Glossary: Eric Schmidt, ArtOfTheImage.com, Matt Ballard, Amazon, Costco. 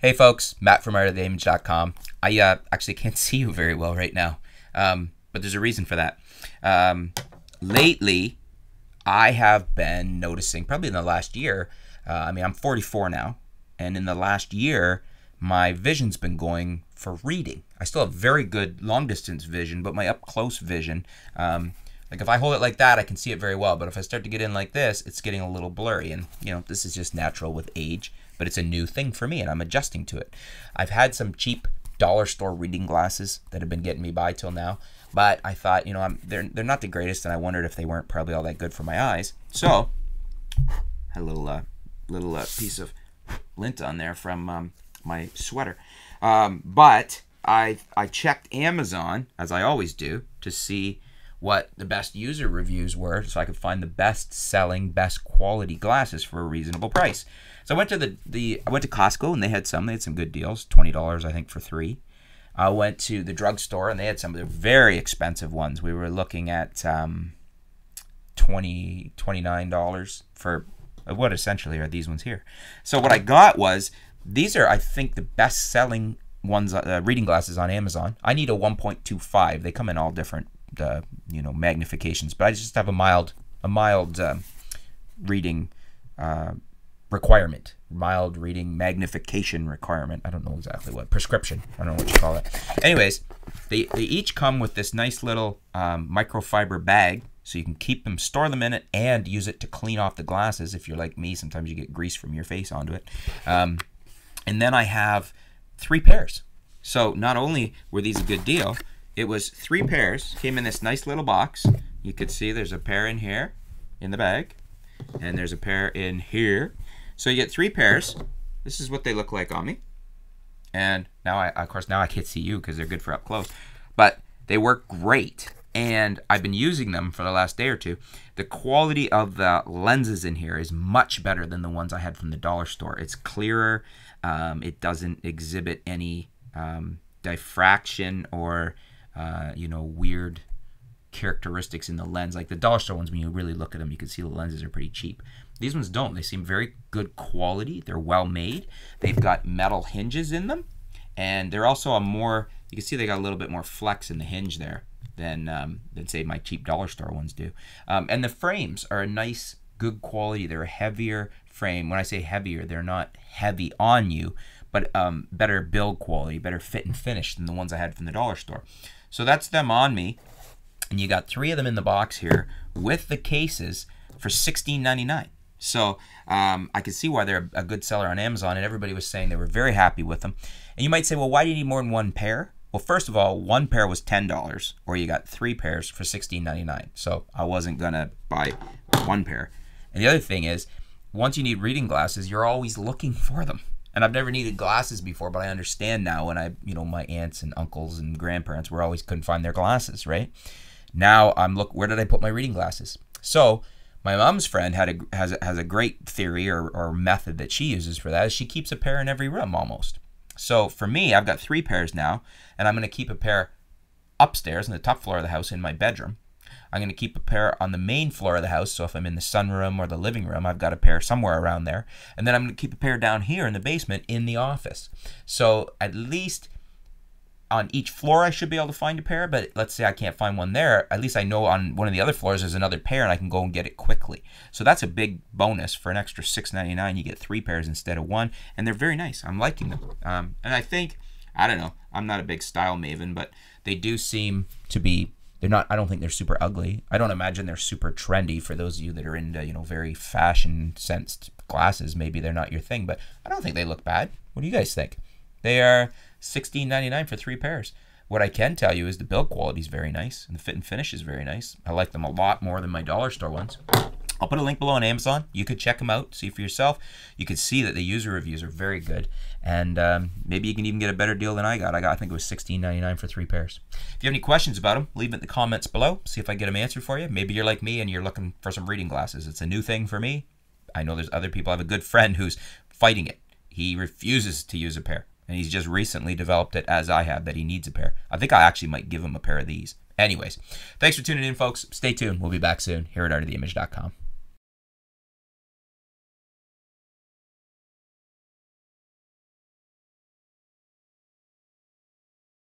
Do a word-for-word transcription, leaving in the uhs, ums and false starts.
Hey folks, Matt from Art of the Image dot com. I uh, actually can't see you very well right now, um, but there's a reason for that. Um, lately, I have been noticing, probably in the last year, uh, I mean, I'm forty-four now, and in the last year, my vision's been going for reading. I still have very good long-distance vision, but my up-close vision, um, like if I hold it like that, I can see it very well, but if I start to get in like this, it's getting a little blurry, and you know, this is just natural with age. But it's a new thing for me and I'm adjusting to it. I've had some cheap dollar store reading glasses that have been getting me by till now, but I thought, you know, I'm, they're, they're not the greatest, and I wondered if they weren't probably all that good for my eyes. So, had a little, uh, little uh, piece of lint on there from um, my sweater. Um, but I, I checked Amazon, as I always do, to see what the best user reviews were so I could find the best selling, best quality glasses for a reasonable price. So I went to the, the I went to Costco and they had some, they had some good deals, twenty dollars I think for three. I went to the drugstore and they had some of the very expensive ones. We were looking at um, twenty, twenty-nine dollars for what essentially are these ones here. So what I got was, these are I think the best selling ones, uh, reading glasses on Amazon. I need a one point two five, they come in all different Uh, you know, magnifications, but I just have a mild, a mild um, reading uh, requirement, mild reading magnification requirement. I don't know exactly what prescription. I don't know what you call it. Anyways, they they each come with this nice little um, microfiber bag, so you can keep them, store them in it, and use it to clean off the glasses. If you're like me, sometimes you get grease from your face onto it. Um, and then I have three pairs. So not only were these a good deal, it was three pairs, came in this nice little box. You could see there's a pair in here, in the bag, and there's a pair in here. So you get three pairs. This is what they look like on me. And now I, of course, now I can't see you because they're good for up close, but they work great. And I've been using them for the last day or two. The quality of the lenses in here is much better than the ones I had from the dollar store. It's clearer, um, it doesn't exhibit any um, diffraction or Uh, you know, weird characteristics in the lens. Like the dollar store ones, when you really look at them, you can see the lenses are pretty cheap. These ones don't. They seem very good quality. They're well made. They've got metal hinges in them. And they're also a more, you can see they got a little bit more flex in the hinge there than, um, than say, my cheap dollar store ones do. Um, and the frames are a nice, good quality. They're a heavier frame. When I say heavier, they're not heavy on you, but um, better build quality, better fit and finish than the ones I had from the dollar store. So that's them on me, and you got three of them in the box here with the cases for sixteen ninety-nine. So um, I can see why they're a good seller on Amazon, and everybody was saying they were very happy with them. And you might say, well, why do you need more than one pair? Well, first of all, one pair was ten dollars, or you got three pairs for sixteen ninety-nine. So I wasn't gonna buy one pair. And the other thing is, once you need reading glasses, you're always looking for them. And I've never needed glasses before, but I understand now when I, you know, my aunts and uncles and grandparents were always couldn't find their glasses, right? Now I'm look, where did I put my reading glasses? So my mom's friend had a, has, a, has a great theory or, or method that she uses for that is she keeps a pair in every room almost. So for me, I've got three pairs now, and I'm going to keep a pair upstairs in the top floor of the house in my bedroom. I'm going to keep a pair on the main floor of the house, so if I'm in the sunroom or the living room, I've got a pair somewhere around there. And then I'm going to keep a pair down here in the basement in the office. So at least on each floor I should be able to find a pair, but let's say I can't find one there, at least I know on one of the other floors there's another pair and I can go and get it quickly. So that's a big bonus. For an extra six ninety-nine, you get three pairs instead of one, and they're very nice. I'm liking them. Um, and I think, I don't know, I'm not a big style maven, but they do seem to be, they're not, I don't think they're super ugly. I don't imagine they're super trendy for those of you that are into, you know, very fashion-sensed glasses. Maybe they're not your thing, but I don't think they look bad. What do you guys think? They are sixteen ninety-nine for three pairs. What I can tell you is the build quality is very nice, and the fit and finish is very nice. I like them a lot more than my dollar store ones. I'll put a link below on Amazon. You could check them out, see for yourself. You could see that the user reviews are very good, and um, maybe you can even get a better deal than I got. I got, I think it was sixteen ninety-nine for three pairs. If you have any questions about them, leave it in the comments below. See if I get them answered for you. Maybe you're like me and you're looking for some reading glasses. It's a new thing for me. I know there's other people. I have a good friend who's fighting it. He refuses to use a pair, and he's just recently developed it as I have that he needs a pair. I think I actually might give him a pair of these. Anyways, thanks for tuning in, folks. Stay tuned. We'll be back soon here at Art of the Image dot com.